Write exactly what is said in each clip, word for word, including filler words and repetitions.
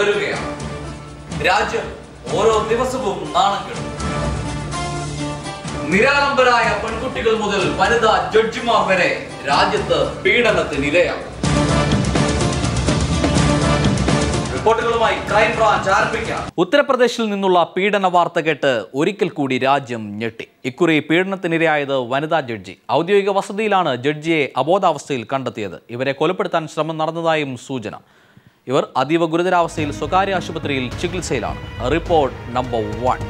തുടരുകയാണ്. രാജ്യം ഓരോ ദിവസവും നാണംകെടും. നിരാലംബരായ പെൺകുട്ടികൾ മുതൽ വനിതാ ജഡ്ജിമാർ വരെ രാജ്യത്ത് പീഡനത്തിനിരയാണ്. റിപ്പോർട്ടുകളുമായി ക്രൈം ബ്രാഞ്ച് ആരംഭിക്കാം. ഉത്തർപ്രദേശിൽ നിന്നുള്ള പീഡന വാർത്ത കേട്ട് ഒരിക്കൽ കൂടി രാജ്യം ഞെട്ടി. ഇക്കുറി പീഡനത്തിനിരയായത് വനിതാ ജഡ്ജി. ഔദ്യോഗിക വസതിയിലാണ് ജഡ്ജിയെ അബോധാവസ്ഥയിൽ കണ്ടെത്തിയത്. ഇവരെ കൊലപ്പെടുത്താൻ ശ്രമം നടന്നതായും സൂചന. ഇവർ അതീവ ഗുരുതരാവസ്ഥയിൽ സ്വകാര്യ ആശുപത്രിയിൽ ചികിത്സയിലാണ്. Report number one.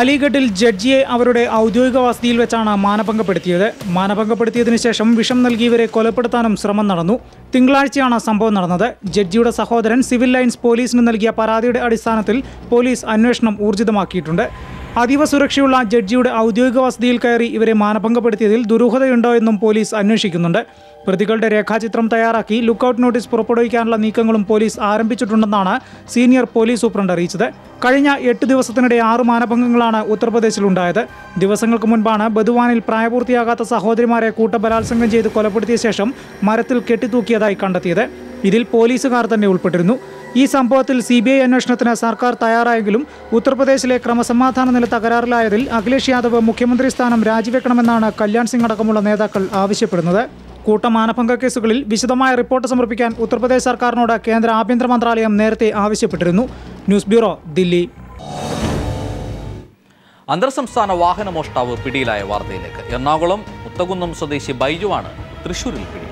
അലിഗഡിൽ ജഡ്ജിയെ അവരുടെ ഔദ്യോഗിക വസതിയിൽ വെച്ചാണ് മാനഭംഗപ്പെടുത്തിയത്. മാനഭംഗപ്പെടുത്തിയതിനു ശേഷം വിഷം നൽകിയവരെ കൊലപ്പെടുത്താനും ശ്രമം നടന്നു. തിങ്കളാഴ്ചയാണ് സംഭവം നടന്നത്. ജഡ്ജിയുടെ സഹോദരൻ സിവിൽ ലൈൻസ് പോലീസിന് നൽകിയ പരാതിയുടെ അടിസ്ഥാനത്തിൽ പോലീസ് അന്വേഷണം ഊർജിതമാക്കിയിട്ടുണ്ട്. അതീവ സുരക്ഷയുള്ള ജഡ്ജിയുടെ ഔദ്യോഗിക വസതിയിൽ കയറി ഇവരെ മാനഭംഗപ്പെടുത്തിയതിൽ ദുരൂഹതയുണ്ടോ എന്നും പോലീസ് അന്വേഷിക്കുന്നുണ്ട്. പ്രതികളുടെ രേഖാചിത്രം തയ്യാറാക്കി ലുക്കൌട്ട് നോട്ടീസ് പുറപ്പെടുവിക്കാനുള്ള നീക്കങ്ങളും പോലീസ് ആരംഭിച്ചിട്ടുണ്ടെന്നാണ് സീനിയർ പോലീസ് സൂപ്രണ്ട് അറിയിച്ചത്. കഴിഞ്ഞ എട്ട് ദിവസത്തിനിടെ ആറ് മാനഭംഗങ്ങളാണ് ഉത്തർപ്രദേശിലുണ്ടായത്. ദിവസങ്ങൾക്ക് മുൻപാണ് ബദുവാനിൽ പ്രായപൂർത്തിയാകാത്ത സഹോദരിമാരെ കൂട്ടബലാത്സംഗം ചെയ്ത് കൊലപ്പെടുത്തിയ ശേഷം മരത്തിൽ കെട്ടിത്തൂക്കിയതായി കണ്ടെത്തിയത്. ഇതിൽ പോലീസുകാർ തന്നെ ഉൾപ്പെട്ടിരുന്നു. ഈ സംഭവത്തിൽ സി ബി ഐ അന്വേഷണത്തിന് സർക്കാർ തയ്യാറായെങ്കിലും ഉത്തർപ്രദേശിലെ ക്രമസമാധാന നില തകരാറിലായതിൽ അഖിലേഷ് യാദവ് മുഖ്യമന്ത്രി സ്ഥാനം രാജിവെക്കണമെന്നാണ് കല്യാൺ സിംഗ് അടക്കമുള്ള നേതാക്കൾ ആവശ്യപ്പെടുന്നത്. കൂട്ടമാനഭംഗ കേസുകളിൽ വിശദമായ റിപ്പോർട്ട് സമർപ്പിക്കാൻ ഉത്തർപ്രദേശ് സർക്കാരിനോട് കേന്ദ്ര ആഭ്യന്തര മന്ത്രാലയം നേരത്തെ ആവശ്യപ്പെട്ടിരുന്നു. News bureau, Delhi. അന്തർസംസ്ഥാന വാഹന മോഷ്ടാവ് പിടിയിലായ വാർത്തയിലേക്ക്. എറണാകുളം മുത്തകുന്നം സ്വദേശി ബൈജുവാണ് തൃശൂരിൽ പിടിയിലായത്.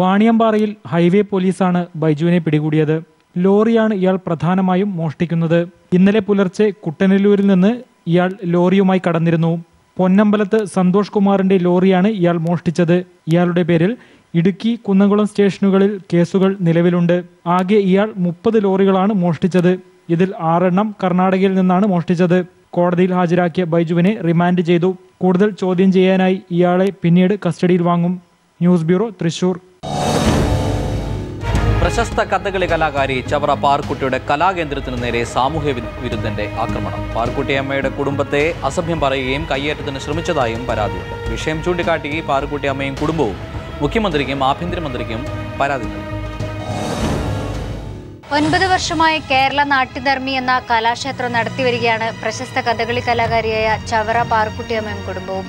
വാണിയമ്പാറയിൽ ഹൈവേ പോലീസാണ് ബൈജുവിനെ പിടികൂടിയത്. ലോറിയാണ് ഇയാൾ പ്രധാനമായും മോഷ്ടിക്കുന്നത്. ഇന്നലെ പുലർച്ചെ കുട്ടനല്ലൂരിൽ നിന്ന് ഇയാൾ ലോറിയുമായി കടന്നിരുന്നു. പൊന്നമ്പലത്ത് സന്തോഷ് കുമാറിന്റെ ലോറിയാണ് ഇയാൾ മോഷ്ടിച്ചത്. ഇയാളുടെ പേരിൽ ഇടുക്കി, കുന്നംകുളം സ്റ്റേഷനുകളിൽ കേസുകൾ നിലവിലുണ്ട്. ആകെ ഇയാൾ മുപ്പത് ലോറികളാണ് മോഷ്ടിച്ചത്. ഇതിൽ ആറെണ്ണം കർണാടകയിൽ നിന്നാണ് മോഷ്ടിച്ചത്. കോടതിയിൽ ഹാജരാക്കിയ ബൈജുവിനെ റിമാൻഡ് ചെയ്തു. കൂടുതൽ ചോദ്യം ചെയ്യാനായി ഇയാളെ പിന്നീട് കസ്റ്റഡിയിൽ വാങ്ങും. News bureau, Thrissur. പ്രശസ്ത കഥകളി കലാകാരി ചവറ പാർക്കുട്ടിയുടെ കലാകേന്ദ്രത്തിനു നേരെ സാമൂഹ്യ വിരുദ്ധന്റെ ആക്രമണം. പാർക്കുട്ടിയമ്മയുടെ കുടുംബത്തെ അസഭ്യം പറയുകയും കയ്യേറ്റത്തിന് ശ്രമിച്ചതായും പരാതിയുണ്ട്. വിഷയം ചൂണ്ടിക്കാട്ടി പാർക്കുട്ടിയമ്മയും കുടുംബവും മുഖ്യമന്ത്രിക്കും ആഭ്യന്തരമന്ത്രിക്കും പരാതി നൽകി. ഒൻപത് വർഷമായി കേരള നാട്യധർമ്മി എന്ന കലാക്ഷേത്രം നടത്തിവരികയാണ് പ്രശസ്ത കഥകളി കലാകാരിയായ ചവറ പാർക്കുട്ടിയമ്മയും കുടുംബവും.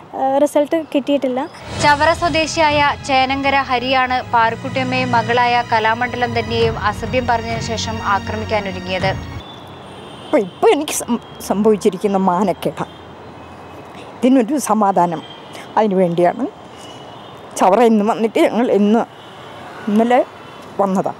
റിസൾട്ട് കിട്ടിയിട്ടില്ല. ചവറ സ്വദേശിയായ ചേനങ്കര ഹരിയാണ് പാർക്കുട്ടിയമ്മയും മകളായ കലാമണ്ഡലം തന്നെയും അസഭ്യം പറഞ്ഞതിന് ശേഷം ആക്രമിക്കാനൊരുങ്ങിയത്. അപ്പോൾ ഇപ്പോൾ എനിക്ക് സംഭവിച്ചിരിക്കുന്ന മാനക്കേട ഇതിനൊരു സമാധാനം അതിനു വേണ്ടിയാണ് ചവറ ഇന്ന് വന്നിട്ട് ഞങ്ങൾ ഇന്ന് ഇന്നലെ വന്നതാണ്.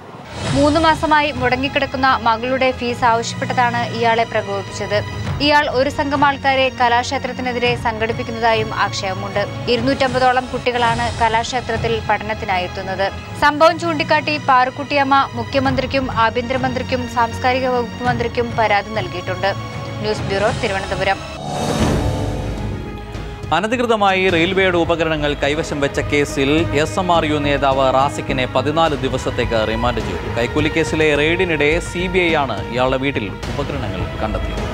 മൂന്ന് മാസമായി മുടങ്ങിക്കിടക്കുന്ന മകളുടെ ഫീസ് ആവശ്യപ്പെട്ടതാണ് ഇയാളെ പ്രകോപിപ്പിച്ചത്. ഇയാൾ ഒരു സംഘം ആൾക്കാരെ കലാക്ഷേത്രത്തിനെതിരെ സംഘടിപ്പിക്കുന്നതായും ആക്ഷേപമുണ്ട്. ഇരുന്നൂറ്റമ്പതോളം കുട്ടികളാണ് കലാക്ഷേത്രത്തിൽ പഠനത്തിനായി എത്തുന്നത്. സംഭവം ചൂണ്ടിക്കാട്ടി പാറുക്കുട്ടിയമ്മ മുഖ്യമന്ത്രിക്കും ആഭ്യന്തരമന്ത്രിക്കും സാംസ്കാരിക വകുപ്പ് മന്ത്രിക്കും പരാതി നൽകിയിട്ടുണ്ട്. News bureau, Thiruvananthapuram. അനധികൃതമായി റെയിൽവേയുടെ ഉപകരണങ്ങൾ കൈവശം വെച്ച കേസിൽ എസ് എം ആർ യു നേതാവ് റാസിക്കിനെ പതിനാല് ദിവസത്തേക്ക് റിമാൻഡ് ചെയ്തു. കൈക്കൂലി കേസിലെ റെയ്ഡിനിടെ സി ബി ഐ ആണ് ഇയാളുടെ വീട്ടിൽ ഉപകരണങ്ങൾ കണ്ടെത്തിയത്.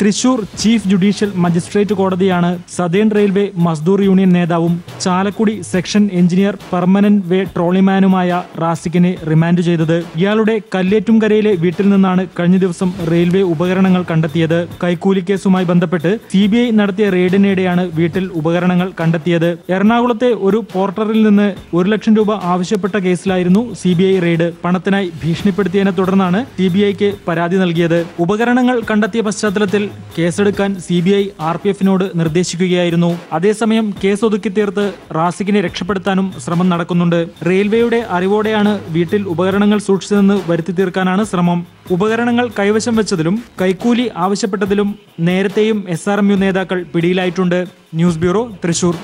തൃശൂർ ചീഫ് ജുഡീഷ്യൽ മജിസ്ട്രേറ്റ് കോടതിയാണ് സദേൺ റെയിൽവേ മസ്ദൂർ യൂണിയൻ നേതാവും Chalakudy section engineer permanent way ട്രോളിമാനുമായ റാസിക്കിനെ റിമാൻഡ് ചെയ്തത്. ഇയാളുടെ കല്ലേറ്റുംകരയിലെ വീട്ടിൽ നിന്നാണ് കഴിഞ്ഞ ദിവസം റെയിൽവേ ഉപകരണങ്ങൾ കണ്ടെത്തിയത്. കൈക്കൂലി കേസുമായി ബന്ധപ്പെട്ട് സി ബി ഐ നടത്തിയ റെയ്ഡിനിടെയാണ് വീട്ടിൽ ഉപകരണങ്ങൾ കണ്ടെത്തിയത്. എറണാകുളത്തെ ഒരു പോർട്ടറിൽ നിന്ന് ഒരു ലക്ഷം രൂപ ആവശ്യപ്പെട്ട കേസിലായിരുന്നു സി ബി ഐ റെയ്ഡ്. പണത്തിനായി ഭീഷണിപ്പെടുത്തിയതിനെ തുടർന്നാണ് സി ബി ഐക്ക് പരാതി നൽകിയത്. ഉപകരണങ്ങൾ കണ്ടെത്തിയ പശ്ചാത്തലത്തിൽ കേസെടുക്കാൻ C B I R P എഫിനോട് നിർദ്ദേശിക്കുകയായിരുന്നു. അതേസമയം കേസ് ഒതുക്കി തീർത്ത് റാസിക്കിനെ രക്ഷപ്പെടുത്താനും ശ്രമം നടക്കുന്നുണ്ട്. റെയിൽവേയുടെ അറിവോടെയാണ് വീട്ടിൽ ഉപകരണങ്ങൾ സൂക്ഷിച്ചതെന്ന് വരുത്തി തീർക്കാനാണ് ശ്രമം. ഉപകരണങ്ങൾ കൈവശം വെച്ചതിലും കൈക്കൂലി ആവശ്യപ്പെട്ടതിലും നേരത്തെയും എസ് ആർ എം യു നേതാക്കൾ പിടിയിലായിട്ടുണ്ട്. News bureau, Thrissur.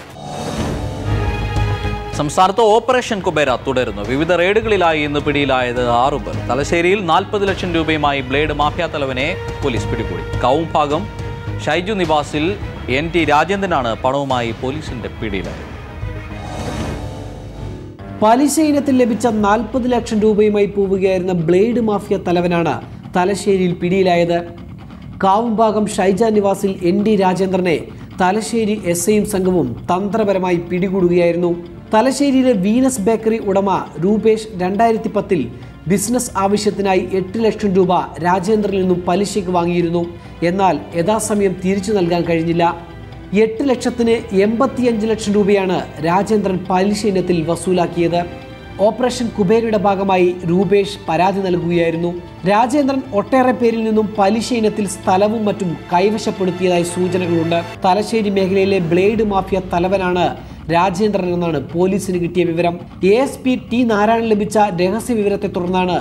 സംസ്ഥാനത്ത് ഓപ്പറേഷൻ കുബേര തുടരുന്നു. വിവിധ റെയ്ഡുകളിലായി ഇന്ന് പിടിയിലായത് ആറുപേർ. തലശ്ശേരിയിൽ നാൽപ്പത് ലക്ഷം രൂപയുമായി ബ്ലേഡ് മാഫിയ തലവനെ പോലീസ് പിടികൂടി. കൗംഭാഗം ഷൈജു നിവാസിൽ എൻ ടി രാജേന്ദ്രനാണ് പണവുമായി പോലീസിന്റെ പിടിയിലായത്. പലിശ ഇനത്തിൽ ലഭിച്ച നാൽപ്പത് ലക്ഷം രൂപയുമായി പോവുകയായിരുന്ന ബ്ലേഡ് മാഫിയ തലവനാണ് തലശ്ശേരിയിൽ പിടിയിലായത്. കാവുംഭാഗം ഷൈജ നിവാസിൽ എൻ ഡി രാജേന്ദ്രനെ തലശ്ശേരി എസ് ഐയും സംഘവും തന്ത്രപരമായി പിടികൂടുകയായിരുന്നു. തലശ്ശേരിയിലെ വീനസ് ബേക്കറി ഉടമ രൂപേഷ് രണ്ടായിരത്തി പത്തിൽ ബിസിനസ് ആവശ്യത്തിനായി എട്ട് ലക്ഷം രൂപ രാജേന്ദ്രനിൽ നിന്നും പലിശയ്ക്ക് വാങ്ങിയിരുന്നു. എന്നാൽ യഥാസമയം തിരിച്ചു നൽകാൻ കഴിഞ്ഞില്ല. എട്ട് ലക്ഷത്തിന് എൺപത്തിയഞ്ച് ലക്ഷം രൂപയാണ് രാജേന്ദ്രൻ പലിശ ഇനത്തിൽ വസൂലാക്കിയത്. ഓപ്പറേഷൻ കുബേരയുടെ ഭാഗമായി രൂപേഷ് പരാതി നൽകുകയായിരുന്നു. രാജേന്ദ്രൻ ഒട്ടേറെ പേരിൽ നിന്നും പലിശ ഇനത്തിൽ സ്ഥലവും മറ്റും കൈവശപ്പെടുത്തിയതായി സൂചനകളുണ്ട്. തലശ്ശേരി മേഖലയിലെ ബ്ലേഡ് മാഫിയ തലവനാണ് രാജേന്ദ്രൻ എന്നാണ് പോലീസിന് കിട്ടിയ വിവരം. A S P T Narayanan ലഭിച്ച രഹസ്യ വിവരത്തെ തുടർന്നാണ്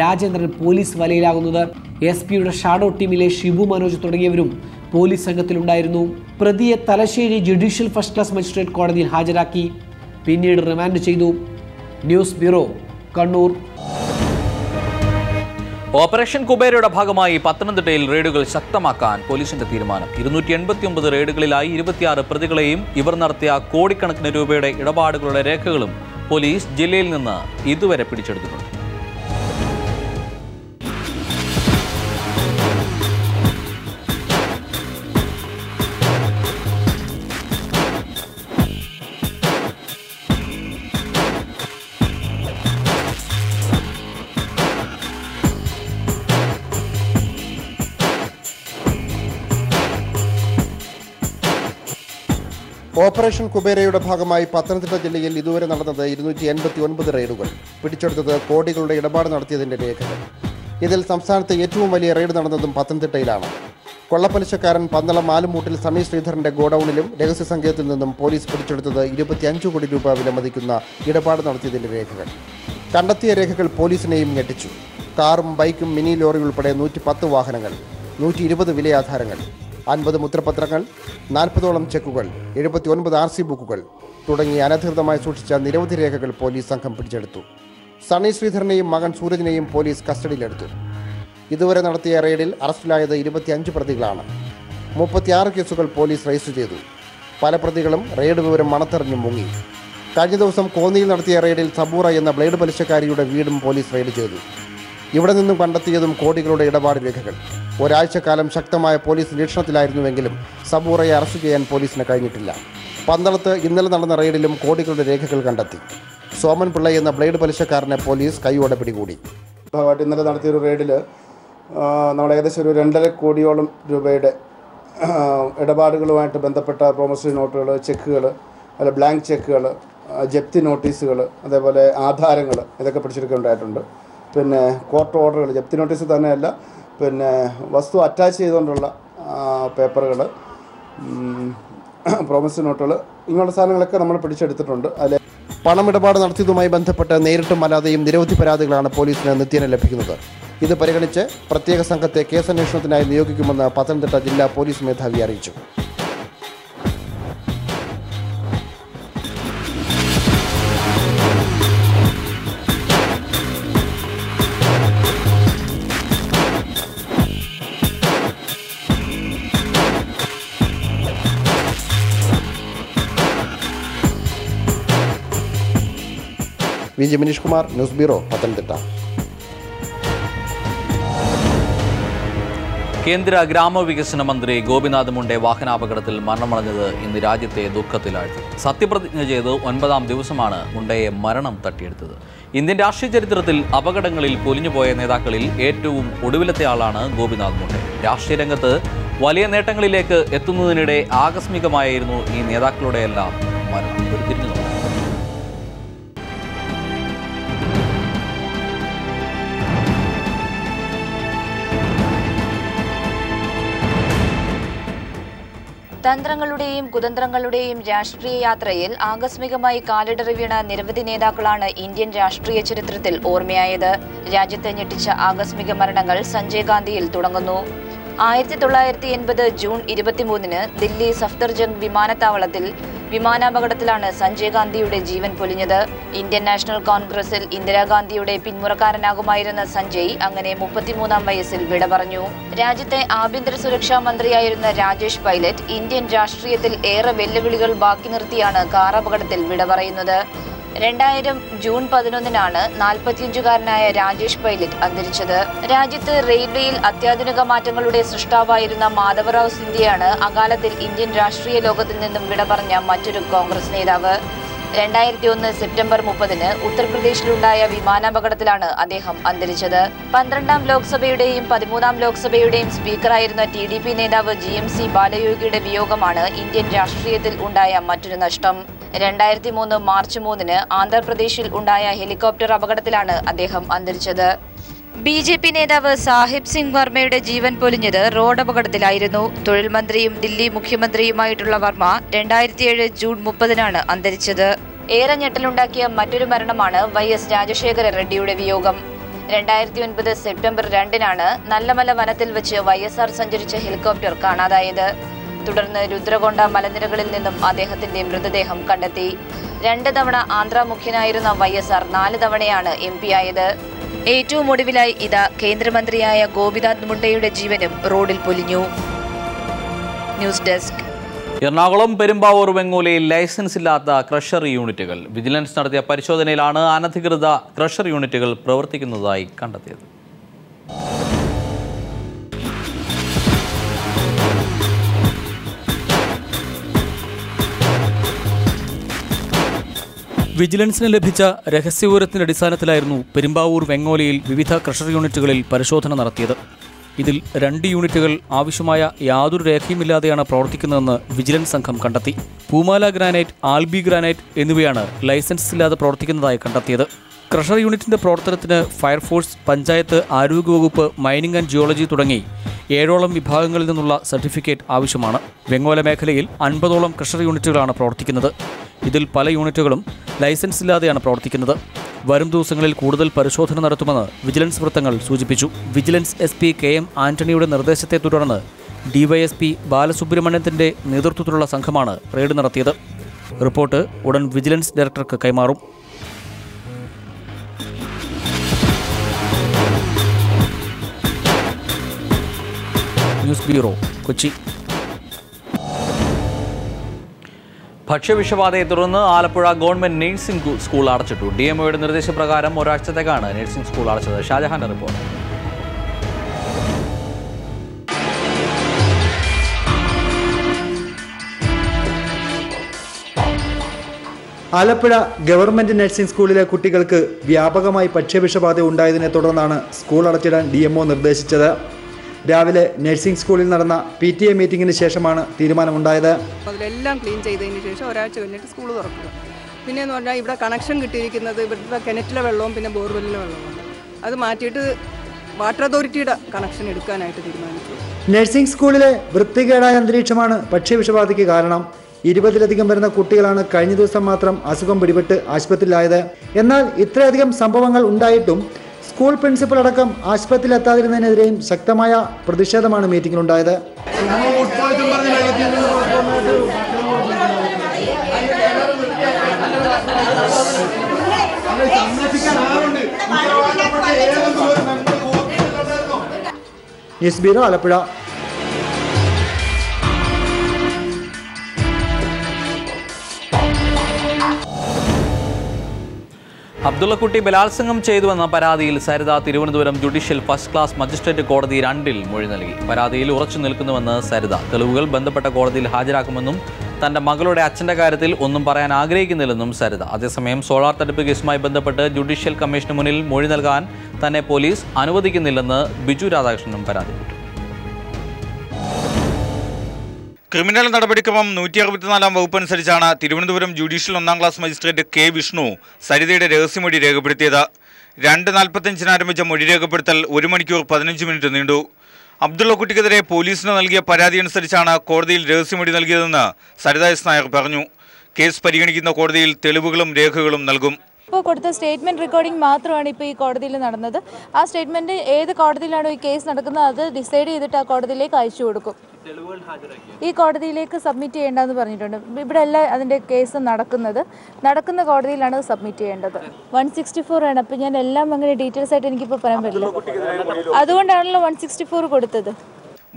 രാജേന്ദ്രൻ പോലീസ് വലയിലാകുന്നത്. എസ് പിയുടെ ഷാഡോ ടീമിലെ ഷിബു മനോജ് തുടങ്ങിയവരും പോലീസ് സംഘത്തിലുണ്ടായിരുന്നു. പ്രതിയെ Thalassery judicial first class magistrate കോടതിയിൽ ഹാജരാക്കി. പിന്നീട് റിമാൻഡ് ചെയ്തു. News bureau, Kannur. ഓപ്പറേഷൻ കുബേരയുടെ ഭാഗമായി പത്തനംതിട്ടയിൽ റെയ്ഡുകൾ ശക്തമാക്കാൻ പോലീസിന്റെ തീരുമാനം. ഇരുന്നൂറ്റി എൺപത്തി ഒമ്പത് റെയ്ഡുകളിലായി ഇരുപത്തിയാറ് പ്രതികളെയും ഇവർ നടത്തിയ കോടിക്കണക്കിന് രൂപയുടെ ഇടപാടുകളുടെ രേഖകളും പോലീസ് ജില്ലയിൽ നിന്ന് ഇതുവരെ പിടിച്ചെടുത്തിട്ടുണ്ട്. ഓപ്പറേഷൻ കുബേരയുടെ ഭാഗമായി പത്തനംതിട്ട ജില്ലയിൽ ഇതുവരെ നടന്നത് ഇരുന്നൂറ്റി എൺപത്തി ഒൻപത് റെയ്ഡുകൾ. പിടിച്ചെടുത്തത് കോടികളുടെ ഇടപാട് നടത്തിയതിൻ്റെ രേഖകൾ. ഇതിൽ സംസ്ഥാനത്തെ ഏറ്റവും വലിയ റെയ്ഡ് നടന്നതും പത്തനംതിട്ടയിലാണ്. കൊള്ളപ്പലിശക്കാരൻ പന്തളം ആലുമൂട്ടിൽ സണ്ണി ശ്രീധരൻ്റെ ഗോഡൌണിലും രഹസ്യ സംഘത്തിൽ നിന്നും പോലീസ് പിടിച്ചെടുത്തത് ഇരുപത്തിയഞ്ച് കോടി രൂപ വിലമതിക്കുന്ന ഇടപാട് നടത്തിയതിൻ്റെ രേഖകൾ. കണ്ടെത്തിയ രേഖകൾ പോലീസിനെയും ഞെട്ടിച്ചു. കാറും ബൈക്കും മിനി ലോറി ഉൾപ്പെടെ നൂറ്റി പത്ത് വാഹനങ്ങൾ, നൂറ്റി ഇരുപത് വിലയാധാരങ്ങൾ, അൻപത് മുദ്രപത്രങ്ങൾ, നാൽപ്പതോളം ചെക്കുകൾ, എഴുപത്തി ഒൻപത് ആർ സി ബുക്കുകൾ തുടങ്ങി അനധികൃതമായി സൂക്ഷിച്ച നിരവധി രേഖകൾ പോലീസ് സംഘം പിടിച്ചെടുത്തു. സണ്ണി ശ്രീധരനെയും മകൻ സൂരജിനെയും പോലീസ് കസ്റ്റഡിയിലെടുത്തു. ഇതുവരെ നടത്തിയ റെയ്ഡിൽ അറസ്റ്റിലായത് ഇരുപത്തിയഞ്ച് പ്രതികളാണ്. മുപ്പത്തിയാറ് കേസുകൾ പോലീസ് രജിസ്റ്റർ ചെയ്തു. പല പ്രതികളും റെയ്ഡ് വിവരം മണത്തെറിഞ്ഞു മുങ്ങി. കഴിഞ്ഞ ദിവസം കോന്നിയിൽ നടത്തിയ റെയ്ഡിൽ സബൂറ എന്ന ബ്ലേഡ് പലിശക്കാരിയുടെ വീടും പോലീസ് റെയ്ഡ് ചെയ്തു. ഇവിടെ നിന്നും കണ്ടെത്തിയതും കോടികളുടെ ഇടപാട് രേഖകൾ. ഒരാഴ്ചക്കാലം ശക്തമായ പോലീസ് നിരീക്ഷണത്തിലായിരുന്നുവെങ്കിലും സബൂറയെ അറസ്റ്റ് ചെയ്യാൻ പോലീസിന് കഴിഞ്ഞിട്ടില്ല. പന്തളത്ത് ഇന്നലെ നടന്ന റെയ്ഡിലും കോടികളുടെ രേഖകൾ കണ്ടെത്തി. സോമൻ പിള്ള എന്ന ബ്ലേഡ് പലിശക്കാരനെ പോലീസ് കൈയോടെ പിടികൂടി. ഭാഗമായിട്ട് ഇന്നലെ നടത്തിയൊരു റെയ്ഡിൽ നമ്മൾ ഏകദേശം ഒരു രണ്ടര കോടിയോളം രൂപയുടെ ഇടപാടുകളുമായിട്ട് ബന്ധപ്പെട്ട പ്രോമിസറി നോട്ടുകൾ, ചെക്കുകൾ, അല്ല ബ്ലാങ്ക് ചെക്കുകൾ, ജപ്തി നോട്ടീസുകൾ, അതേപോലെ ആധാരങ്ങൾ, ഇതൊക്കെ പിടിച്ചെടുക്കേണ്ടതായിട്ടുണ്ട്. പിന്നെ കോർട്ട് ഓർഡറുകൾ, ജപ്തി നോട്ടീസ് തന്നെയല്ല, പിന്നെ വസ്തു അറ്റാച്ച് ചെയ്തുകൊണ്ടുള്ള പേപ്പറുകൾ, പ്രോമിസറി നോട്ടുകൾ, ഇങ്ങനെയുള്ള സാധനങ്ങളൊക്കെ നമ്മൾ പിടിച്ചെടുത്തിട്ടുണ്ട്. അതിൽ പണമിടപാട് നടത്തിയതുമായി ബന്ധപ്പെട്ട് നേരിട്ടും അല്ലാതെയും നിരവധി പരാതികളാണ് പോലീസിന് നിത്യേന ലഭിക്കുന്നത്. ഇത് പരിഗണിച്ച് പ്രത്യേക സംഘത്തെ കേസന്വേഷണത്തിനായി നിയോഗിക്കുമെന്ന് പത്തനംതിട്ട ജില്ലാ പോലീസ് മേധാവി അറിയിച്ചു. V J Manish Kumar, news bureau, Pathanamthitta. കേന്ദ്ര ഗ്രാമവികസന മന്ത്രി ഗോപിനാഥ് മുണ്ടെ വാഹനാപകടത്തിൽ മരണമടഞ്ഞത് ഇന്ന് രാജ്യത്തെ ദുഃഖത്തിലാഴ്ത്തി. സത്യപ്രതിജ്ഞ ചെയ്ത് ഒൻപതാം ദിവസമാണ് മുണ്ടയെ മരണം തട്ടിയെടുത്തത്. ഇന്ത്യൻ രാഷ്ട്രീയ ചരിത്രത്തിൽ അപകടങ്ങളിൽ പൊലിഞ്ഞുപോയ നേതാക്കളിൽ ഏറ്റവും ഒടുവിലത്തെ ആളാണ് ഗോപിനാഥ് മുണ്ടെ. രാഷ്ട്രീയ രംഗത്ത് വലിയ നേട്ടങ്ങളിലേക്ക് എത്തുന്നതിനിടെ ആകസ്മികമായിരുന്നു ഈ നേതാക്കളുടെയെല്ലാം മരണം. ഉരുത്തിരിഞ്ഞു തന്ത്രങ്ങളുടെയും കുതന്ത്രങ്ങളുടെയും രാഷ്ട്രീയ യാത്രയിൽ ആകസ്മികമായി കാലിടറി വീണ നിരവധി നേതാക്കളാണ് ഇന്ത്യൻ രാഷ്ട്രീയ ചരിത്രത്തിൽ ഓർമ്മയായത്. രാജ്യത്തെ ഞെട്ടിച്ച ആകസ്മിക മരണങ്ങൾ സഞ്ജയ് ഗാന്ധിയിൽ തുടങ്ങുന്നു. ആയിരത്തി തൊള്ളായിരത്തി എൺപത് ജൂൺ ഇരുപത്തിമൂന്നിന് ദില്ലി സഫ്ദർജംഗ് വിമാനത്താവളത്തിൽ വിമാനാപകടത്തിലാണ് സഞ്ജയ് ഗാന്ധിയുടെ ജീവൻ പൊലിഞ്ഞത്. ഇന്ത്യൻ നാഷണൽ കോൺഗ്രസിൽ ഇന്ദിരാഗാന്ധിയുടെ പിന്മുറക്കാരനാകുമായിരുന്ന സഞ്ജയ് അങ്ങനെ മുപ്പത്തിമൂന്നാം വയസ്സിൽ വിട പറഞ്ഞു. രാജ്യത്തെ ആഭ്യന്തര സുരക്ഷാ മന്ത്രിയായിരുന്ന രാജേഷ് പൈലറ്റ് ഇന്ത്യൻ രാഷ്ട്രീയത്തിൽ ഏറെ വെല്ലുവിളികൾ ബാക്കി നിർത്തിയാണ് കാർ അപകടത്തിൽ വിട പറയുന്നത്. രണ്ടായിരം ജൂൺ പതിനൊന്നിനാണ് നാൽപ്പത്തിയഞ്ചുകാരനായ രാജേഷ് പൈലറ്റ് അന്തരിച്ചത്. രാജ്യത്ത് റെയിൽവേയിൽ അത്യാധുനിക മാറ്റങ്ങളുടെ സൃഷ്ടാവായിരുന്ന മാധവറാവ് സിന്ധ്യയാണ് അകാലത്തിൽ ഇന്ത്യൻ രാഷ്ട്രീയ ലോകത്തിൽ നിന്നും വിട പറഞ്ഞ മറ്റൊരു കോൺഗ്രസ് നേതാവ്. രണ്ടായിരത്തി ഒന്ന് സെപ്റ്റംബർ മുപ്പതിന് ഉത്തർപ്രദേശിലുണ്ടായ വിമാനാപകടത്തിലാണ് അദ്ദേഹം അന്തരിച്ചത്. പന്ത്രണ്ടാം ലോക്സഭയുടെയും പതിമൂന്നാം ലോക്സഭയുടെയും സ്പീക്കറായിരുന്ന ടി ഡി പി നേതാവ് ജി എം സി ബാലയോഗിയുടെ വിയോഗമാണ് ഇന്ത്യൻ രാഷ്ട്രീയത്തിൽ ഉണ്ടായ മറ്റൊരു നഷ്ടം. രണ്ടായിരത്തി മൂന്ന് മാർച്ച് മൂന്നിന് ആന്ധ്രാപ്രദേശിൽ ഉണ്ടായ ഹെലികോപ്റ്റർ അപകടത്തിലാണ് അദ്ദേഹം അന്തരിച്ചത്. ബി ജെ പി നേതാവ് സാഹിബ് സിംഗ് വർമ്മയുടെ ജീവൻ പൊലിഞ്ഞത് റോഡ് അപകടത്തിലായിരുന്നു. തൊഴിൽ മന്ത്രിയും ദില്ലി മുഖ്യമന്ത്രിയുമായിട്ടുള്ള വർമ്മ രണ്ടായിരത്തി ഏഴ് ജൂൺ മുപ്പതിനാണ് അന്തരിച്ചത്. ഏറെ ഞെട്ടലുണ്ടാക്കിയ മറ്റൊരു മരണമാണ് വൈ എസ് രാജശേഖര റെഡ്ഡിയുടെ വിയോഗം. രണ്ടായിരത്തി ഒൻപത് സെപ്റ്റംബർ രണ്ടിനാണ് നല്ലമല വനത്തിൽ വെച്ച് വൈ എസ് ആർ സഞ്ചരിച്ച ഹെലികോപ്റ്റർ കാണാതായത്. തുടർന്ന് രുദ്രകൊണ്ട മലനിരകളിൽ നിന്നും അദ്ദേഹത്തിന്റെ മൃതദേഹം കണ്ടെത്തി. രണ്ട് തവണ ആന്ധ്ര മുഖ്യനായിരുന്ന വൈ എസ് ആർ നാല് തവണയാണ് എം പി ആയത്. ഏറ്റവും ഒടുവിലായി ഇതാ കേന്ദ്രമന്ത്രിയായ ഗോപിനാഥ് മുണ്ടയുടെ ജീവനും റോഡിൽ പൊലിഞ്ഞു. News desk. എറണാകുളം പെരുമ്പാവൂർ വെങ്ങൂലയിൽ ലൈസൻസ് ഇല്ലാത്ത ക്രഷർ യൂണിറ്റുകൾ. വിജിലൻസ് നടത്തിയ പരിശോധനയിലാണ് അനധികൃത ക്രഷർ യൂണിറ്റുകൾ പ്രവർത്തിക്കുന്നതായി കണ്ടെത്തിയത്. വിജിലൻസിന് ലഭിച്ച രഹസ്യവിവരത്തിന്റെ അടിസ്ഥാനത്തിലായിരുന്നു പെരുമ്പാവൂർ വെങ്ങോലയിൽ വിവിധ ക്രഷർ യൂണിറ്റുകളിൽ പരിശോധന നടത്തിയത്. ഇതിൽ രണ്ട് യൂണിറ്റുകൾ ആവശ്യമായ യാതൊരു രേഖയുമില്ലാതെയാണ് പ്രവർത്തിക്കുന്നതെന്ന് വിജിലൻസ് സംഘം കണ്ടെത്തി. പൂമാല ഗ്രാനൈറ്റ്, ആൽബി ഗ്രാനൈറ്റ് എന്നിവയാണ് ലൈസൻസ് ഇല്ലാതെ പ്രവർത്തിക്കുന്നതായി കണ്ടെത്തിയത്. ക്രഷർ യൂണിറ്റിന്റെ പ്രവർത്തനത്തിന് ഫയർഫോഴ്സ്, പഞ്ചായത്ത്, ആരോഗ്യവകുപ്പ്, മൈനിങ് ആൻഡ് ജിയോളജി തുടങ്ങി ഏഴോളം വിഭാഗങ്ങളിൽ നിന്നുള്ള സർട്ടിഫിക്കറ്റ് ആവശ്യമാണ്. വെങ്ങോല മേഖലയിൽ അൻപതോളം ക്രഷർ യൂണിറ്റുകളാണ് പ്രവർത്തിക്കുന്നത്. ഇതിൽ പല യൂണിറ്റുകളും ലൈസൻസ് ഇല്ലാതെയാണ് പ്രവർത്തിക്കുന്നത്. വരും ദിവസങ്ങളിൽ കൂടുതൽ പരിശോധന നടത്തുമെന്ന് വിജിലൻസ് വൃത്തങ്ങൾ സൂചിപ്പിച്ചു. Vigilance S P K M ആന്റണിയുടെ നിർദ്ദേശത്തെ തുടർന്ന് ഡിവൈഎസ്പി ബാലസുബ്രഹ്മണ്യത്തിന്റെ നേതൃത്വത്തിലുള്ള സംഘമാണ് റെയ്ഡ് നടത്തിയത്. റിപ്പോർട്ട് ഉടൻ വിജിലൻസ് ഡയറക്ടർക്ക് കൈമാറും. News bureau, Kochi. ഭക്ഷ്യവിഷബാധയെ തുടർന്ന് ആലപ്പുഴ ഗവൺമെന്റ് നഴ്സിംഗ് സ്കൂൾ അടച്ചിട്ടു. ഡി എം ഒയുടെ നിർദ്ദേശപ്രകാരം ഒരാഴ്ചത്തേക്കാണ് നഴ്സിംഗ് സ്കൂൾ അടച്ചത്. ഷാജഹാന്റെ റിപ്പോർട്ട്. ആലപ്പുഴ ഗവൺമെന്റ് നഴ്സിംഗ് സ്കൂളിലെ കുട്ടികൾക്ക് വ്യാപകമായി ഭക്ഷ്യവിഷബാധ ഉണ്ടായതിനെ തുടർന്നാണ് സ്കൂൾ അടച്ചിടാൻ ഡി എം ഒ നിർദ്ദേശിച്ചത്. രാവിലെ നഴ്സിംഗ് സ്കൂളിൽ നടന്ന പി ടി എ മീറ്റിംഗിന് ശേഷമാണ് തീരുമാനമുണ്ടായത്. അതിലെല്ലാം ക്ലീൻ ചെയ്തതിന് ശേഷം ഒരാഴ്ച കഴിഞ്ഞിട്ട് സ്കൂൾ തുറക്കുക. പിന്നെ എന്ന് പറഞ്ഞാൽ ഇവിടെ കണക്ഷൻ കിട്ടിയിരിക്കുന്നത് ഇവിടുത്തെ കിണറ്റിലെ വെള്ളവും പിന്നെ ബോർവെല്ലിലെ വെള്ളവും അത് മാറ്റിയിട്ട് വാട്ടർ അതോറിറ്റിയുടെ കണക്ഷൻ എടുക്കാനായിട്ട് തീരുമാനിച്ചു. നഴ്സിംഗ് സ്കൂളിലെ വൃത്തികേടായ അന്തരീക്ഷമാണ് ഭക്ഷ്യവിഷബാധയ്ക്ക് കാരണം. ഇരുപതിലധികം വരുന്ന കുട്ടികളാണ് കഴിഞ്ഞ ദിവസം മാത്രം അസുഖം പിടിപെട്ട് ആശുപത്രിയിലായത്. എന്നാൽ ഇത്രയധികം സംഭവങ്ങൾ ഉണ്ടായിട്ടും സ്കൂൾ പ്രിൻസിപ്പൽ അടക്കം ആശുപത്രിയിൽ എത്താതിരുന്നതിനെതിരെയും ശക്തമായ പ്രതിഷേധമാണ് മീറ്റിംഗിലുണ്ടായത്. News bureau, Alappuzha. അബ്ദുള്ളക്കുട്ടി ബലാത്സംഗം ചെയ്തുവെന്ന പരാതിയിൽ Saritha Thiruvananthapuram judicial first class magistrate കോടതി രണ്ടിൽ മൊഴി നൽകി. പരാതിയിൽ ഉറച്ചു നിൽക്കുന്നുവെന്ന് സരിത. തെളിവുകൾ ബന്ധപ്പെട്ട കോടതിയിൽ ഹാജരാക്കുമെന്നും തന്റെ മകളുടെ അച്ഛന്റെ കാര്യത്തിൽ ഒന്നും പറയാൻ ആഗ്രഹിക്കുന്നില്ലെന്നും സരിത. അതേസമയം സോളാർ തട്ടിപ്പ് കേസുമായി ബന്ധപ്പെട്ട് ജുഡീഷ്യൽ കമ്മീഷന് മുന്നിൽ മൊഴി നൽകാൻ തന്നെ പോലീസ് അനുവദിക്കുന്നില്ലെന്ന് ബിജു രാധാകൃഷ്ണനും പരാതിപ്പെട്ടു. ക്രിമിനൽ നടപടിക്രമം നൂറ്റി അറുപത്തിനാലാം വകുപ്പ് അനുസരിച്ചാണ് തിരുവനന്തപുരം ജുഡീഷ്യൽ ഒന്നാം ക്ലാസ് മജിസ്ട്രേറ്റ് കെ വിഷ്ണു സരിതയുടെ രഹസ്യമൊഴി രേഖപ്പെടുത്തിയത്. രണ്ട് നാൽപ്പത്തഞ്ചിന് ആരംഭിച്ച മൊഴി രേഖപ്പെടുത്തൽ ഒരു മണിക്കൂർ പതിനഞ്ച് മിനിറ്റ് നീണ്ടു. അബ്ദുള്ളക്കുട്ടിക്കെതിരെ പോലീസിന് നൽകിയ പരാതി അനുസരിച്ചാണ് കോടതിയിൽ രഹസ്യമൊഴി നൽകിയതെന്ന് സരിത എസ് നായർ പറഞ്ഞു. കേസ് പരിഗണിക്കുന്ന കോടതിയിൽ തെളിവുകളും രേഖകളും നൽകും. ഇപ്പോൾ കൊടുത്ത സ്റ്റേറ്റ്മെന്റ് റെക്കോർഡിംഗ് മാത്രമാണ് ഇപ്പോൾ ഈ കോടതിയിൽ നടന്നത്. ആ സ്റ്റേറ്റ്മെന്റ് ഏത് കോടതിയിലാണോ ഈ കേസ് നടക്കുന്നത് അത് ഡിസൈഡ് ചെയ്തിട്ട് ആ കോടതിയിലേക്ക് അയച്ചു കൊടുക്കും. ഈ കോടതിയിലേക്ക് സബ്മിറ്റ് ചെയ്യേണ്ടതെന്ന് പറഞ്ഞിട്ടുണ്ട്. ഇവിടെ അല്ല അതിൻ്റെ കേസ് നടക്കുന്നത്, നടക്കുന്ന കോടതിയിലാണ് സബ്മിറ്റ് ചെയ്യേണ്ടത്. വൺ സിക്സ്റ്റി ഫോർ ആണ്. അപ്പം ഞാൻ എല്ലാം അങ്ങനെ ഡീറ്റെയിൽസ് ആയിട്ട് എനിക്കിപ്പോൾ പറയാൻ പറ്റില്ല, അതുകൊണ്ടാണല്ലോ വൺ സിക്സ്റ്റി ഫോർ കൊടുത്തത്.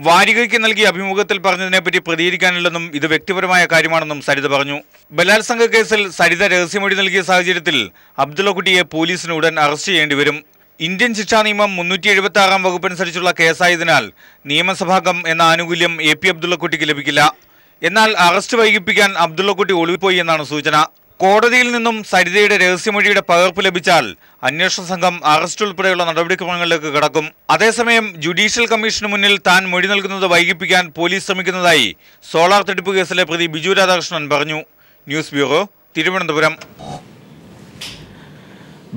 വാരികയ്ക്ക് നൽകിയ അഭിമുഖത്തിൽ പറഞ്ഞതിനെപ്പറ്റി പ്രതികരിക്കാനില്ലെന്നും ഇത് വ്യക്തിപരമായ കാര്യമാണെന്നും സരിത പറഞ്ഞു. ബലാത്സംഗ കേസിൽ സരിത രഹസ്യമൊഴി നൽകിയ സാഹചര്യത്തിൽ അബ്ദുള്ളക്കുട്ടിയെ പോലീസിന് ഉടൻ അറസ്റ്റ് ചെയ്യേണ്ടി വരും. ഇന്ത്യൻ ശിക്ഷാ നിയമം മുന്നൂറ്റി എഴുപത്തി ആറാം വകുപ്പനുസരിച്ചുള്ള കേസായതിനാൽ നിയമസഭാംഗം എന്ന ആനുകൂല്യം എ പി അബ്ദുള്ളക്കുട്ടിക്ക് ലഭിക്കില്ല. എന്നാൽ അറസ്റ്റ് വൈകിപ്പിക്കാൻ അബ്ദുള്ളക്കുട്ടി ഒളിവിപ്പോയി എന്നാണ് സൂചന. കോടതിയിൽ നിന്നും സരിതയുടെ രഹസ്യമൊഴിയുടെ പകർപ്പ് ലഭിച്ചാൽ അന്വേഷണ സംഘം അറസ്റ്റ് ഉൾപ്പെടെയുള്ള നടപടിക്രമങ്ങളിലേക്ക് കടക്കും. അതേസമയം ജുഡീഷ്യൽ കമ്മീഷന് മുന്നിൽ താൻ മൊഴി നൽകുന്നത് വൈകിപ്പിക്കാൻ പോലീസ് ശ്രമിക്കുന്നതായി സോളാർ തട്ടിപ്പ് കേസിലെ പ്രതി ബിജു രാധാകൃഷ്ണൻ പറഞ്ഞു. News bureau, Thiruvananthapuram.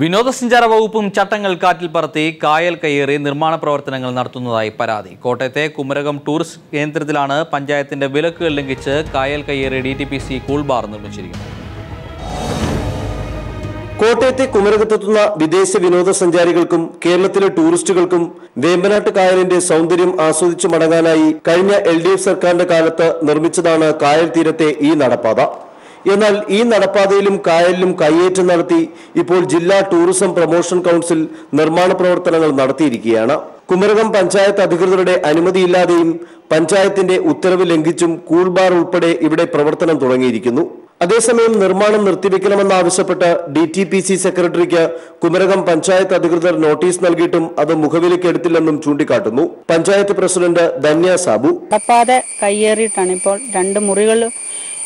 വിനോദസഞ്ചാര വകുപ്പും ചട്ടങ്ങൾ കാറ്റിൽ പറത്തി കായൽ കയറി നിർമ്മാണ പ്രവർത്തനങ്ങൾ നടത്തുന്നതായി പരാതി. കോട്ടയത്തെ കുമരകം ടൂറിസ്റ്റ് കേന്ദ്രത്തിലാണ് പഞ്ചായത്തിന്റെ വിലക്കുകൾ ലംഘിച്ച് കായൽ കയ്യേറി D T P C cool bar നിർമ്മിച്ചിരിക്കുന്നത്. കോട്ടയത്തെ കുമരകത്തെത്തുന്ന വിദേശ വിനോദസഞ്ചാരികൾക്കും കേരളത്തിലെ ടൂറിസ്റ്റുകൾക്കും വേമ്പനാട്ട് കായലിന്റെ സൗന്ദര്യം ആസ്വദിച്ചു മടങ്ങാനായി കഴിഞ്ഞ എൽ ഡി എഫ് സർക്കാരിന്റെ കാലത്ത് നിർമ്മിച്ചതാണ് കായൽ തീരത്തെ ഈ നടപ്പാത. എന്നാൽ ഈ നടപ്പാതയിലും കായലിലും കയ്യേറ്റം നടത്തി ഇപ്പോൾ ജില്ലാ ടൂറിസം പ്രൊമോഷൻ കൗൺസിൽ നിർമ്മാണ പ്രവർത്തനങ്ങൾ നടത്തിയിരിക്കുകയാണ്. കുമരകം പഞ്ചായത്ത് അധികൃതരുടെ അനുമതിയില്ലാതെയും പഞ്ചായത്തിന്റെ ഉത്തരവ് ലംഘിച്ചും കൂൾബാർ ഉൾപ്പെടെ ഇവിടെ പ്രവർത്തനം തുടങ്ങിയിരിക്കുന്നു. അതേസമയം നിർമ്മാണം നിർത്തിവെക്കണമെന്നാവശ്യപ്പെട്ട് ഡി ടി പി സി സെക്രട്ടറിക്ക് കുമരകം പഞ്ചായത്ത് അധികൃതർ നോട്ടീസ് നൽകിയിട്ടും അത് മുഖവിലക്കെടുത്തില്ലെന്നും ചൂണ്ടിക്കാട്ടുന്നു പഞ്ചായത്ത് പ്രസിഡന്റ് ധന്യ സാബു. നടപ്പാതെ കയ്യേറിയിട്ടാണ് ഇപ്പോൾ രണ്ട് മുറികൾ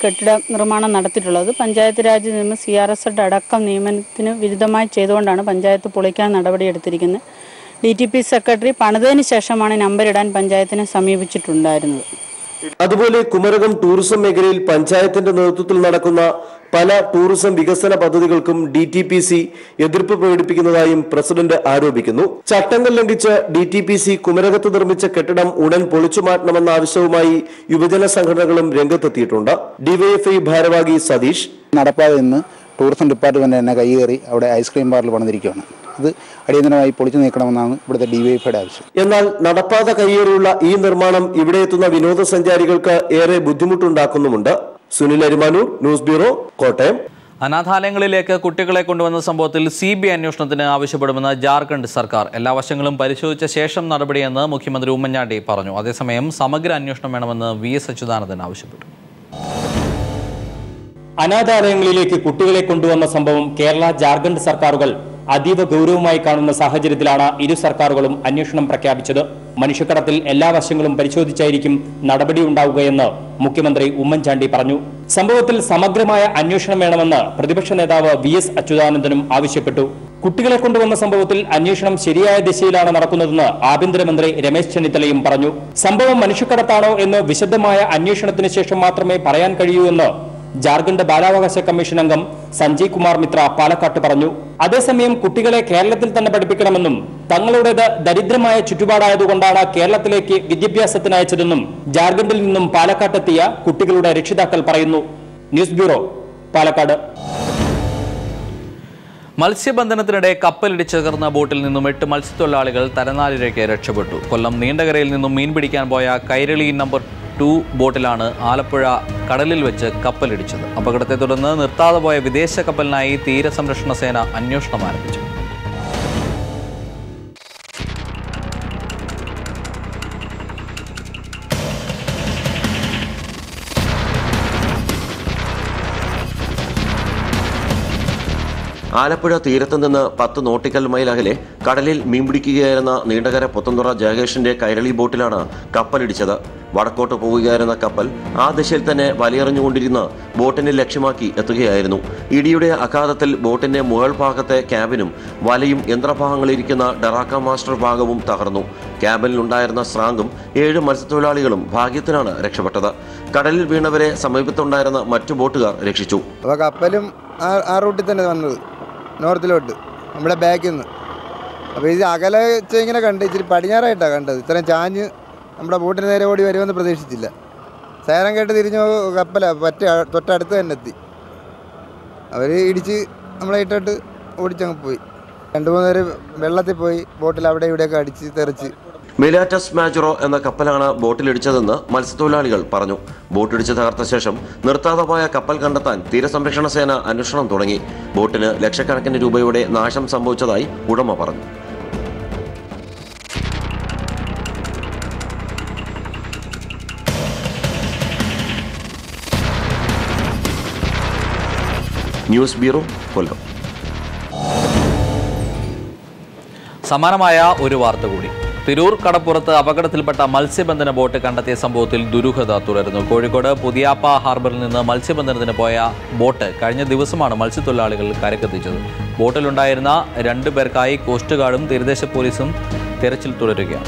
കെട്ടിട നിർമ്മാണം നടത്തിയിട്ടുള്ളത്. പഞ്ചായത്ത് രാജ് നിയമം സി ആർ എസ് എഡ് അടക്കം നിയമനത്തിന് വിരുദ്ധമായി ചെയ്തുകൊണ്ടാണ് പഞ്ചായത്ത് പൊളിക്കാൻ നടപടിയെടുത്തിരിക്കുന്നത്. ഡി ടി പി സെക്രട്ടറി പണിതതിന് ശേഷമാണ് നമ്പരിടാൻ പഞ്ചായത്തിനെ സമീപിച്ചിട്ടുണ്ടായിരുന്നത്. അതുപോലെ കുമരകം ടൂറിസം മേഖലയിൽ പഞ്ചായത്തിന്റെ നേതൃത്വത്തിൽ നടക്കുന്ന പല ടൂറിസം വികസന പദ്ധതികൾക്കും ഡി ടി പി സി എതിർപ്പ് പ്രകടിപ്പിക്കുന്നതായും പ്രസിഡന്റ് ആരോപിക്കുന്നു. ചട്ടങ്ങൾ ലംഘിച്ച് ഡി ടി പി സി കുമരകത്ത് നിർമ്മിച്ച കെട്ടിടം ഉടൻ പൊളിച്ചു മാറ്റണമെന്ന ആവശ്യവുമായി യുവജന സംഘടനകളും രംഗത്തെത്തിയിട്ടുണ്ട്. ഡിവൈഎഫ്ഐ ഭാരവാഹി സതീഷ് നടപ്പാതെ ഇന്ന് ടൂറിസം ഡിപ്പാർട്ട്മെന്റ് തന്നെ കൈയേറി അവിടെ ഐസ്ക്രീം പാർലർ പണിതിരിക്കുകയാണ്. അത് അടിയന്തരമായി പൊളിച്ചു നീക്കണമെന്നാണ് ഇവിടുത്തെ ഡിവൈഎഫ്ഐയുടെ ആവശ്യം. എന്നാൽ നടപ്പാത കൈയേറിയുള്ള ഈ നിർമ്മാണം ഇവിടെ എത്തുന്ന വിനോദസഞ്ചാരികൾക്ക് ഏറെ ബുദ്ധിമുട്ടുണ്ടാക്കുന്നുമുണ്ട്. Sunil Arimanoor, news bureau, Kottayam. അനാഥാലയങ്ങളിലേക്ക് കുട്ടികളെ കൊണ്ടുവന്ന സംഭവത്തിൽ സി ബി ഐ അന്വേഷണത്തിന് ആവശ്യപ്പെടുമെന്ന് ജാർഖണ്ഡ് സർക്കാർ. എല്ലാ വശങ്ങളും പരിശോധിച്ച ശേഷം നടപടിയെന്ന് മുഖ്യമന്ത്രി ഉമ്മൻചാണ്ടി പറഞ്ഞു. അതേസമയം സമഗ്ര അന്വേഷണം വേണമെന്ന് വി എസ് അച്യുതാനന്ദൻ ആവശ്യപ്പെട്ടു. അനാഥാലയങ്ങളിലേക്ക് കുട്ടികളെ കൊണ്ടുവന്ന സംഭവം കേരള ജാർഖണ്ഡ് സർക്കാരുകൾ അതീവ ഗൗരവമായി കാണുന്ന സാഹചര്യത്തിലാണ് ഇരു സർക്കാരുകളും അന്വേഷണം പ്രഖ്യാപിച്ചത്. മനുഷ്യക്കടത്തിൽ എല്ലാ വശങ്ങളും പരിശോധിച്ചായിരിക്കും നടപടി ഉണ്ടാവുകയെന്ന് മുഖ്യമന്ത്രി ഉമ്മൻചാണ്ടി പറഞ്ഞു. സംഭവത്തിൽ സമഗ്രമായ അന്വേഷണം വേണമെന്ന് പ്രതിപക്ഷ നേതാവ് വി എസ് അച്യുതാനന്ദനും ആവശ്യപ്പെട്ടു. കുട്ടികളെ കൊണ്ടുവന്ന സംഭവത്തിൽ അന്വേഷണം ശരിയായ ദിശയിലാണ് നടക്കുന്നതെന്ന് ആഭ്യന്തരമന്ത്രി രമേശ് ചെന്നിത്തലയും പറഞ്ഞു. സംഭവം മനുഷ്യക്കടത്താണോ എന്ന് വിശദമായ അന്വേഷണത്തിന് ശേഷം മാത്രമേ പറയാൻ കഴിയൂ എന്ന് ജാർഖണ്ഡ് ബാലാവകാശ കമ്മീഷൻ അംഗം സഞ്ജയ് കുമാർ മിത്ര പാലക്കാട്ട് പറഞ്ഞു. അതേസമയം കുട്ടികളെ കേരളത്തിൽ തന്നെ പഠിപ്പിക്കണമെന്നും തങ്ങളുടേത് ദരിദ്രമായ ചുറ്റുപാടായതുകൊണ്ടാണ് കേരളത്തിലേക്ക് വിദ്യാഭ്യാസത്തിന് അയച്ചതെന്നും ജാർഖണ്ഡിൽ നിന്നും പാലക്കാട്ടെത്തിയ കുട്ടികളുടെ രക്ഷിതാക്കൾ പറയുന്നു. News bureau, Palakkad. മത്സ്യബന്ധനത്തിനിടെ കപ്പലിടിച്ച് തകർന്ന ബോട്ടിൽ നിന്നും എട്ട് മത്സ്യത്തൊഴിലാളികൾ തലനാരിഴയ്ക്ക് രക്ഷപ്പെട്ടു. കൊല്ലം നീണ്ടകരയിൽ നിന്നും മീൻ പിടിക്കാൻ പോയ കൈരളി നമ്പർ ടു ബോട്ടിലാണ് ആലപ്പുഴ കടലിൽ വെച്ച് കപ്പലിടിച്ചത്. അപകടത്തെ തുടർന്ന് നിർത്താതെ പോയ വിദേശ കപ്പലിനായി തീരസംരക്ഷണ സേന അന്വേഷണം ആരംഭിച്ചു. ആലപ്പുഴ തീരത്ത് നിന്ന് പത്ത് നോട്ടിക്കൽ മൈൽ അകലെ കടലിൽ മീൻപിടിക്കുകയായിരുന്ന നീണ്ടകര പുത്തൻതുറ ജയകേഷിന്റെ കൈരളി ബോട്ടിലാണ് കപ്പലിടിച്ചത്. വടക്കോട്ട് പോവുകയായിരുന്ന കപ്പൽ ആ ദിശയിൽ തന്നെ വലിയെറിഞ്ഞുകൊണ്ടിരുന്ന ബോട്ടിനെ ലക്ഷ്യമാക്കി എത്തുകയായിരുന്നു. ഇടിയുടെ ആഘാതത്തിൽ ബോട്ടിന്റെ മുകൾ ഭാഗത്തെ ക്യാബിനും വലയും യന്ത്രഭാഗങ്ങളിരിക്കുന്ന ഡറാക്ക മാസ്റ്റർ ഭാഗവും തകർന്നു. ക്യാബിനിലുണ്ടായിരുന്ന സ്രാങ്കും ഏഴ് മത്സ്യത്തൊഴിലാളികളും ഭാഗ്യത്തിനാണ് രക്ഷപ്പെട്ടത്. കടലിൽ വീണവരെ സമീപത്തുണ്ടായിരുന്ന മറ്റു ബോട്ടുകാർ രക്ഷിച്ചു. കപ്പലും ആ റൂട്ടിൽ തന്നെ വന്നത് നോർത്തിലോട്ട് നമ്മുടെ ബാക്കിൽ നിന്ന്. അപ്പോൾ ഇത് അകലെ വെച്ച് ഇങ്ങനെ കണ്ട് ഇച്ചിരി പടിഞ്ഞാറായിട്ടാണ് കണ്ടത്. ഇത്രയും ചാഞ്ഞ് നമ്മുടെ ബോട്ടിന് നേരെ ഓടി വരുമെന്ന് പ്രതീക്ഷിച്ചില്ല. സൈറം കേട്ട് തിരിഞ്ഞു കപ്പല പറ്റ തൊട്ടടുത്ത് തന്നെ എത്തി. അവർ ഇടിച്ച് നമ്മളെ ഇട്ടിട്ട് Milatus Majoro and the Kapalana boatil each other, Malstulanigal, Parano, boated each other session, Nurtada by a Kapal Kandatan, Tira Samrishana Sena, and Nushan Torangi, Boatina, Lecture Kanakan Dubai, Nasham Sambochadai, Udamaparan. News Bureau, Kollam. Samanamaya, Urivartagudi. Tirur Kadapurata, Abagatilpata, Malsibandana boat, Kandate Sambotil, Duruka Turano, Korikoda, Pudiapa, Harbour, Malsibandana Boya, boat, Karina Divasamana, Malsitulalical caricature, Botalundairna, Randaberkai, Costa Gardam, Tirdesha Purism, Terachil Turega.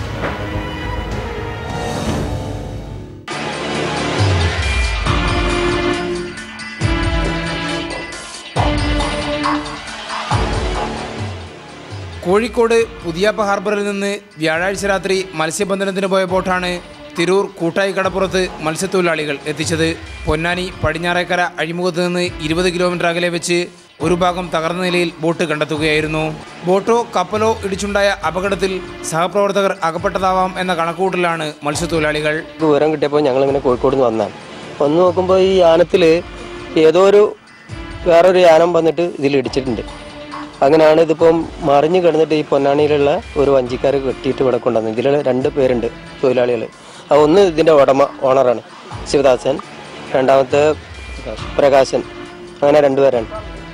Kozhikode, Pudiappa Harbouril ninnu, Vyazhazhcha rathri, Matsyabanthanathinu poya boatanu, Tirur Koottai Kadappurathu, Matsyatthoozhilalikal ettichathu, Ponnani, Padiñarekkara, Azhimukhathu ninnu, ഇരുപത് kilometre അകലെ വെച്ച്, ഒരു ഭാഗം തകർന്ന നിലയിൽ boat കണ്ടെത്തുകയായിരുന്നു. ബോട്ടോ കപ്പലോ ഇടിച്ചുണ്ടായ അപകടത്തിൽ സഹപ്രവർത്തകർ അകപ്പെട്ടതാവാം എന്ന കണക്കുകൂട്ടലാണ് മത്സ്യത്തൊഴിലാളികൾ. വിവരം കിട്ടിയപ്പോൾ ഞങ്ങൾ ഇങ്ങനെ കോഴിക്കോട് നിന്ന് വന്നാണ്. വന്നു നോക്കുമ്പോൾ ഈ യാനത്തിൽ ഏതോ ഒരു വേറൊരു യാനം വന്നിട്ട് ഇതിൽ ഇടിച്ചിട്ടുണ്ട്. Anganana the Pom Marani Gardner de Ponanilla, Uruanjikar, Tito Vakondan, Dilla, and the parent, Solale. I only did a Vadama honor on Sivasan, and out the Pragasan, Anna and Duran,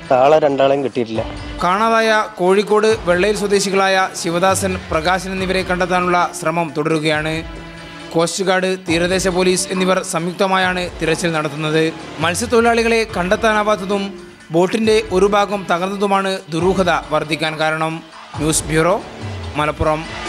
Tala and Dalang Titla. Kanavaya, Kozhikode, Valdel Sudeshilaya, Sivasan, Pragasan in the Vekantanula, Sramam Turugiane, Koshigade, Tiradesa police, and the Samiktamayane, Tirachel Natanade, Malsitulale, Kandatanabatum. Boatinde, Urubagum, Tagadumana, Durukada, Vardikan Karanam, News Bureau, Malappuram.